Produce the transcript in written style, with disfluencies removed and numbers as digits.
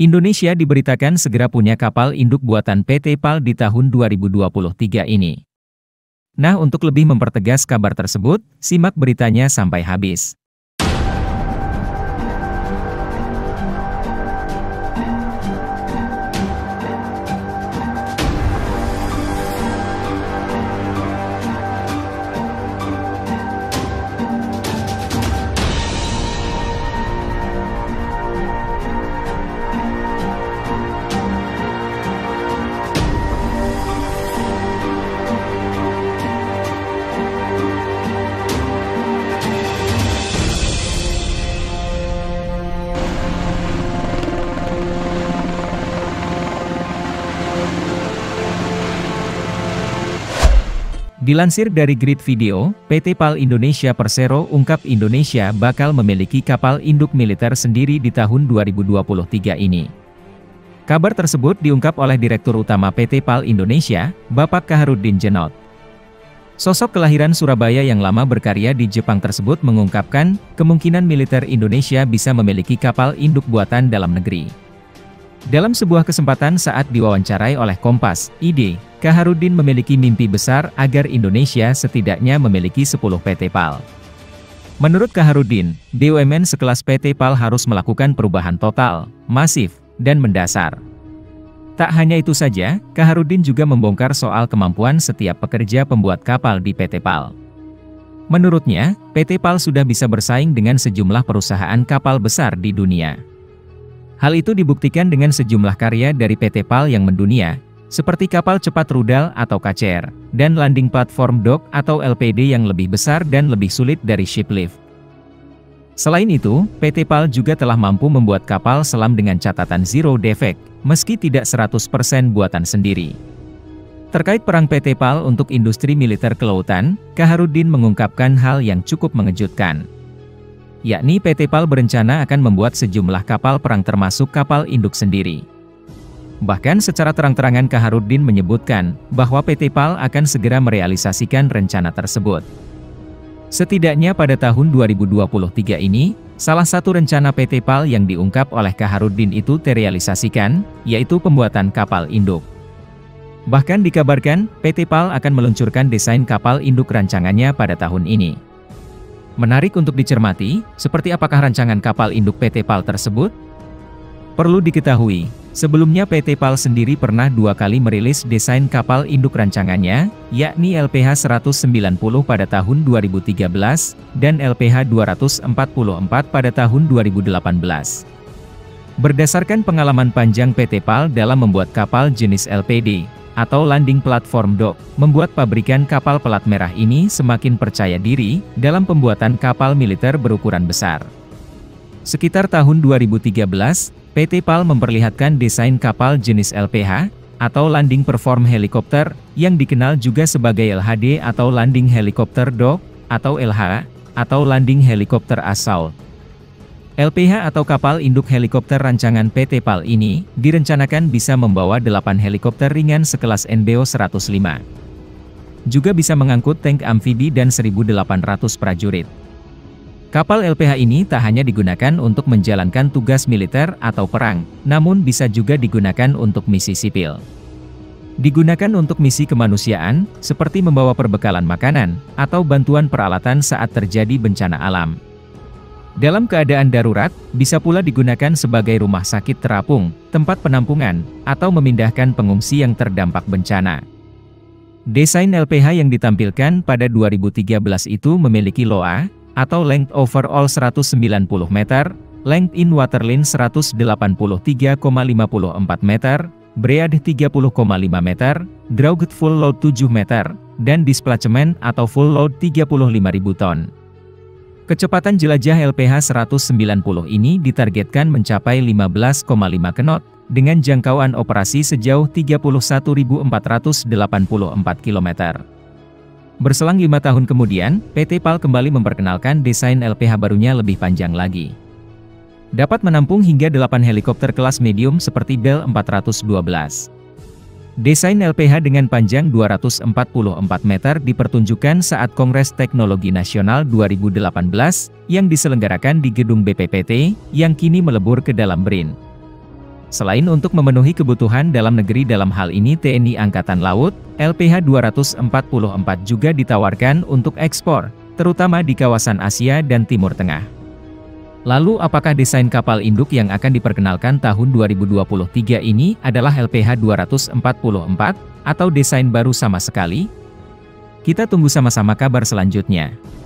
Indonesia diberitakan segera punya kapal induk buatan PT PAL di tahun 2023 ini. Nah, untuk lebih mempertegas kabar tersebut, simak beritanya sampai habis. Dilansir dari Grid Video, PT PAL Indonesia Persero ungkap Indonesia bakal memiliki kapal induk militer sendiri di tahun 2023 ini. Kabar tersebut diungkap oleh Direktur Utama PT PAL Indonesia, Bapak Kaharuddin Djenod. Sosok kelahiran Surabaya yang lama berkarya di Jepang tersebut mengungkapkan, kemungkinan militer Indonesia bisa memiliki kapal induk buatan dalam negeri. Dalam sebuah kesempatan saat diwawancarai oleh Kompas, ID, Kaharuddin memiliki mimpi besar agar Indonesia setidaknya memiliki 10 PT PAL. Menurut Kaharuddin, BUMN sekelas PT PAL harus melakukan perubahan total, masif, dan mendasar. Tak hanya itu saja, Kaharuddin juga membongkar soal kemampuan setiap pekerja pembuat kapal di PT PAL. Menurutnya, PT PAL sudah bisa bersaing dengan sejumlah perusahaan kapal besar di dunia. Hal itu dibuktikan dengan sejumlah karya dari PT PAL yang mendunia, seperti kapal cepat rudal atau KCR, dan landing platform dock atau LPD yang lebih besar dan lebih sulit dari shiplift. Selain itu, PT PAL juga telah mampu membuat kapal selam dengan catatan zero defect, meski tidak 100% buatan sendiri. Terkait perang PT PAL untuk industri militer kelautan, Kaharuddin mengungkapkan hal yang cukup mengejutkan. Yakni PT PAL berencana akan membuat sejumlah kapal perang termasuk kapal induk sendiri. Bahkan secara terang-terangan Kaharuddin menyebutkan bahwa PT PAL akan segera merealisasikan rencana tersebut. Setidaknya pada tahun 2023 ini, salah satu rencana PT PAL yang diungkap oleh Kaharuddin itu terrealisasikan, yaitu pembuatan kapal induk. Bahkan dikabarkan, PT PAL akan meluncurkan desain kapal induk rancangannya pada tahun ini. Menarik untuk dicermati, seperti apakah rancangan kapal induk PT PAL tersebut? Perlu diketahui, sebelumnya PT PAL sendiri pernah dua kali merilis desain kapal induk rancangannya, yakni LPH 190 pada tahun 2013, dan LPH 244 pada tahun 2018. Berdasarkan pengalaman panjang PT PAL dalam membuat kapal jenis LPD, atau landing platform dock, membuat pabrikan kapal pelat merah ini semakin percaya diri dalam pembuatan kapal militer berukuran besar. Sekitar tahun 2013, PT PAL memperlihatkan desain kapal jenis LPH, atau landing platform helikopter, yang dikenal juga sebagai LHD atau landing helikopter dock, atau LHA, atau landing helikopter assault. LPH atau kapal induk helikopter rancangan PT PAL ini direncanakan bisa membawa 8 helikopter ringan sekelas NBO-105. Juga bisa mengangkut tank amfibi dan 1.800 prajurit. Kapal LPH ini tak hanya digunakan untuk menjalankan tugas militer atau perang, namun bisa juga digunakan untuk misi sipil. Digunakan untuk misi kemanusiaan, seperti membawa perbekalan makanan atau bantuan peralatan saat terjadi bencana alam. Dalam keadaan darurat, bisa pula digunakan sebagai rumah sakit terapung, tempat penampungan, atau memindahkan pengungsi yang terdampak bencana. Desain LPH yang ditampilkan pada 2013 itu memiliki LOA, atau length overall 190 meter, length in waterline 183,54 meter, breadth 30,5 meter, draught full load 7 meter, dan displacement atau full load 35.000 ton. Kecepatan jelajah LPH 190 ini ditargetkan mencapai 15,5 knot, dengan jangkauan operasi sejauh 31.484 km. Berselang 5 tahun kemudian, PT PAL kembali memperkenalkan desain LPH barunya lebih panjang lagi. Dapat menampung hingga 8 helikopter kelas medium seperti Bell 412. Desain LPH dengan panjang 244 meter dipertunjukkan saat Kongres Teknologi Nasional 2018 yang diselenggarakan di gedung BPPT yang kini melebur ke dalam BRIN. Selain untuk memenuhi kebutuhan dalam negeri dalam hal ini TNI Angkatan Laut, LPH 244 juga ditawarkan untuk ekspor, terutama di kawasan Asia dan Timur Tengah. Lalu apakah desain kapal induk yang akan diperkenalkan tahun 2023 ini adalah LPH 244, atau desain baru sama sekali? Kita tunggu sama-sama kabar selanjutnya.